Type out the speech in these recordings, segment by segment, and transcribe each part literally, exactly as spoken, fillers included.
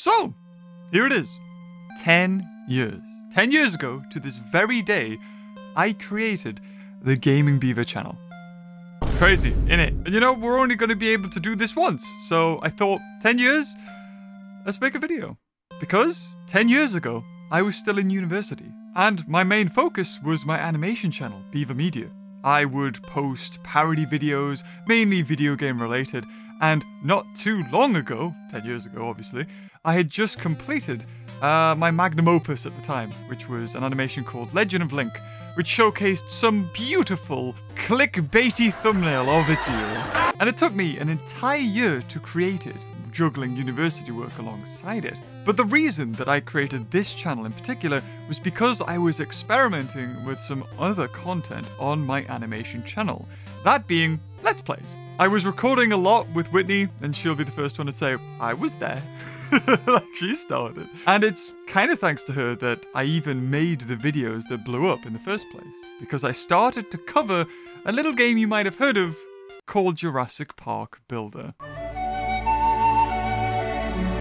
So, here it is. ten years. ten years ago, to this very day, I created the Gaming Beaver channel. Crazy, innit? And you know, we're only going to be able to do this once. So I thought, ten years, let's make a video. Because ten years ago, I was still in university. And my main focus was my animation channel, Beaver Media. I would post parody videos, mainly video game related, and not too long ago, ten years ago obviously, I had just completed uh, my magnum opus at the time, which was an animation called Legend of Link, which showcased some beautiful clickbaity thumbnail of its era. And it took me an entire year to create it, juggling university work alongside it. But the reason that I created this channel in particular was because I was experimenting with some other content on my animation channel, that being Let's Plays. I was recording a lot with Whitney, and she'll be the first one to say, I was there. Like, she started. And it's kind of thanks to her that I even made the videos that blew up in the first place, because I started to cover a little game you might have heard of called Jurassic Park Builder.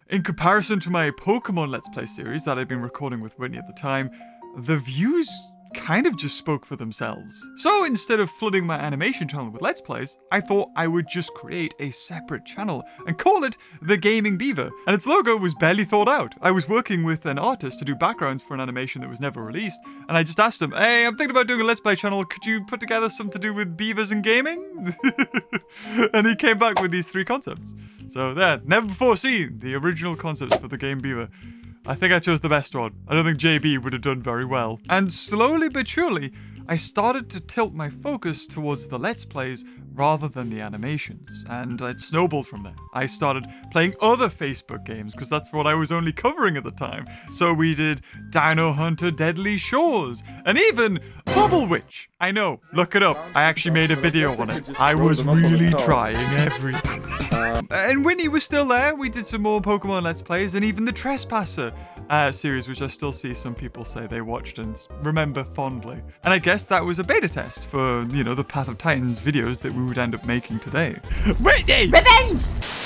In comparison to my Pokemon Let's Play series that I'd been recording with Whitney at the time, the views kind of just spoke for themselves. So instead of flooding my animation channel with Let's Plays, I thought I would just create a separate channel and call it The Gaming Beaver. And its logo was barely thought out. I was working with an artist to do backgrounds for an animation that was never released, and I just asked him, hey, I'm thinking about doing a Let's Play channel, could you put together something to do with beavers and gaming? And he came back with these three concepts. So there, never before seen, the original concepts for the Game Beaver. I think I chose the best one. I don't think J B would have done very well. And slowly but surely, I started to tilt my focus towards the Let's Plays rather than the animations, and it snowballed from there. I started playing other Facebook games, because that's what I was only covering at the time. So we did Dino Hunter Deadly Shores, and even Bubble Witch. I know, look it up. I actually made a video on it. I was really trying everything. Um, and Winnie was still there. We did some more Pokemon Let's Plays, and even the Trespasser uh, series, which I still see some people say they watched and remember fondly. And I guess that was a beta test for, you know, the Path of Titans videos that we would end up making today. Whitney! Revenge!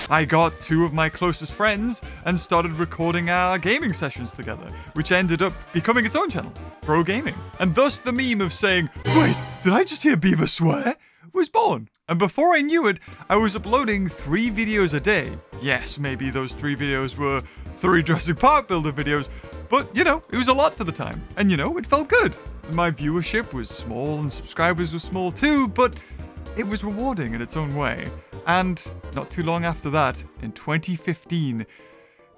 I got two of my closest friends and started recording our gaming sessions together, which ended up becoming its own channel, Bro Gaming. And thus the meme of saying, wait, did I just hear Beaver swear? Was born. And before I knew it, I was uploading three videos a day. Yes, maybe those three videos were three Jurassic Park Builder videos, but you know, it was a lot for the time. And you know, it felt good. My viewership was small and subscribers were small too, but it was rewarding in its own way. And not too long after that, in twenty fifteen,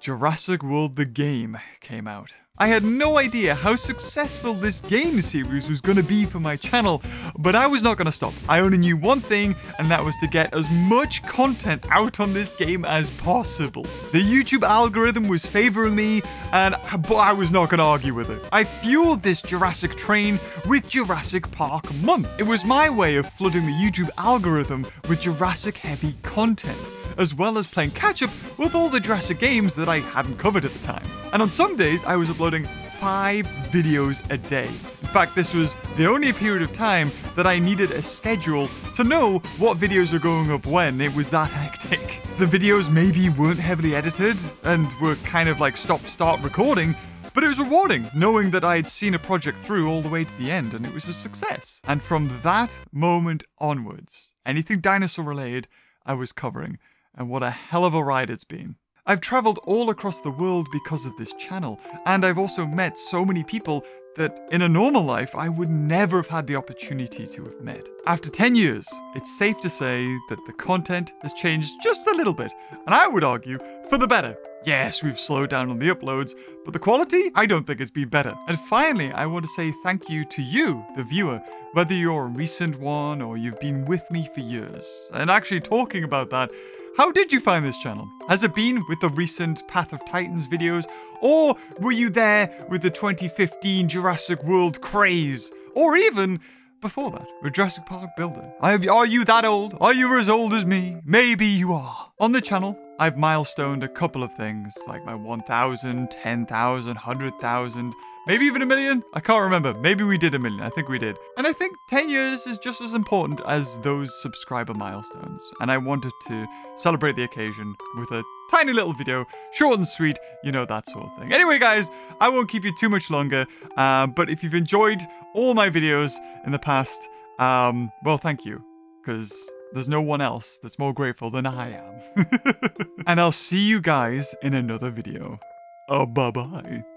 Jurassic World The Game came out. I had no idea how successful this game series was going to be for my channel, but I was not going to stop. I only knew one thing, and that was to get as much content out on this game as possible. The YouTube algorithm was favoring me, and but I was not going to argue with it. I fueled this Jurassic train with Jurassic Park Month. It was my way of flooding the YouTube algorithm with Jurassic-heavy content, as well as playing catch-up with all the Jurassic games that I hadn't covered at the time. And on some days, I was uploading five videos a day. In fact, this was the only period of time that I needed a schedule to know what videos were going up when. It was that hectic. The videos maybe weren't heavily edited and were kind of like stop-start recording, but it was rewarding knowing that I had seen a project through all the way to the end, and it was a success. And from that moment onwards, anything dinosaur-related, I was covering. And what a hell of a ride it's been. I've traveled all across the world because of this channel, and I've also met so many people that in a normal life I would never have had the opportunity to have met. After ten years, it's safe to say that the content has changed just a little bit, and I would argue for the better. Yes, we've slowed down on the uploads, but the quality, I don't think it's been better. And finally, I want to say thank you to you, the viewer, whether you're a recent one or you've been with me for years. And actually talking about that, how did you find this channel? Has it been with the recent Path of Titans videos? Or were you there with the twenty fifteen Jurassic World craze? Or even before that, with Jurassic Park Builder. I have, are you that old? Are you as old as me? Maybe you are. On the channel, I've milestoned a couple of things, like my one thousand, ten thousand, one hundred thousand, maybe even a million? I can't remember. Maybe we did a million. I think we did. And I think ten years is just as important as those subscriber milestones. And I wanted to celebrate the occasion with a tiny little video, short and sweet, you know, that sort of thing. Anyway, guys, I won't keep you too much longer. Uh, but if you've enjoyed all my videos in the past, um, well, thank you, because there's no one else that's more grateful than I am. And I'll see you guys in another video. Uh, bye-bye.